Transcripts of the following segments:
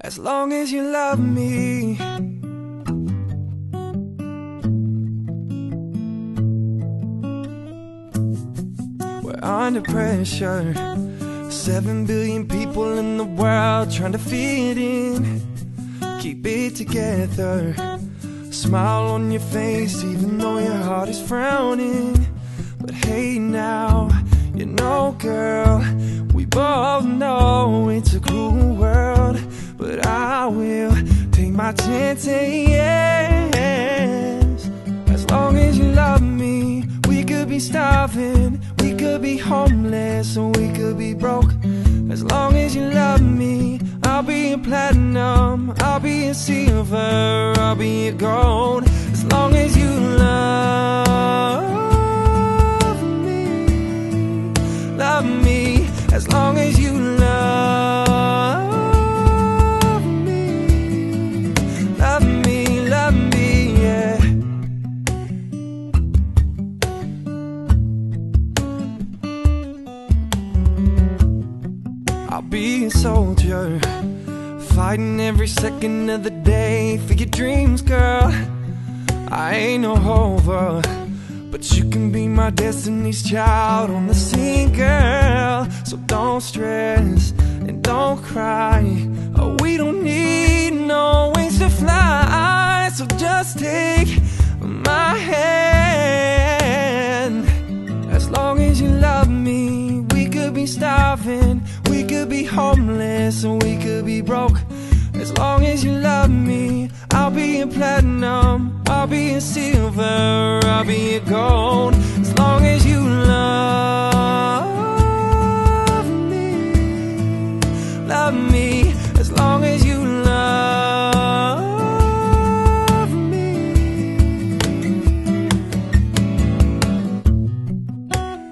as long as you love me. We're under pressure, 7 billion people in the world trying to fit in. Keep it together, smile on your face even though your heart is frowning. But hey now, you know girl, we both know it's a cruel world. But I will take my chances, as long as you love me. We could be starving, we could be homeless, or we could be broke. As long as you love me, I'll be a platinum, I'll be a silver, I'll be a gold. As long as you love me, as long as you love me, love me, yeah. I'll be a soldier, fighting every second of the day for your dreams, girl. I ain't no hover, but you can be my destiny's child on the scene, girl. So don't stress and don't cry, oh, we don't need no wings to fly. So just take my hand, as long as you love me. We could be starving, we could be homeless, or we could be broke. As long as you love me, I'll be a platinum, I'll be a silver, I'll be a gold. As long as you love me, as long as you love me.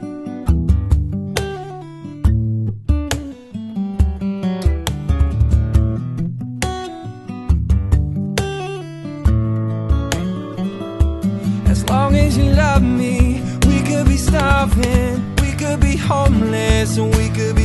As long as you love me, we could be starving, we could be homeless, and we could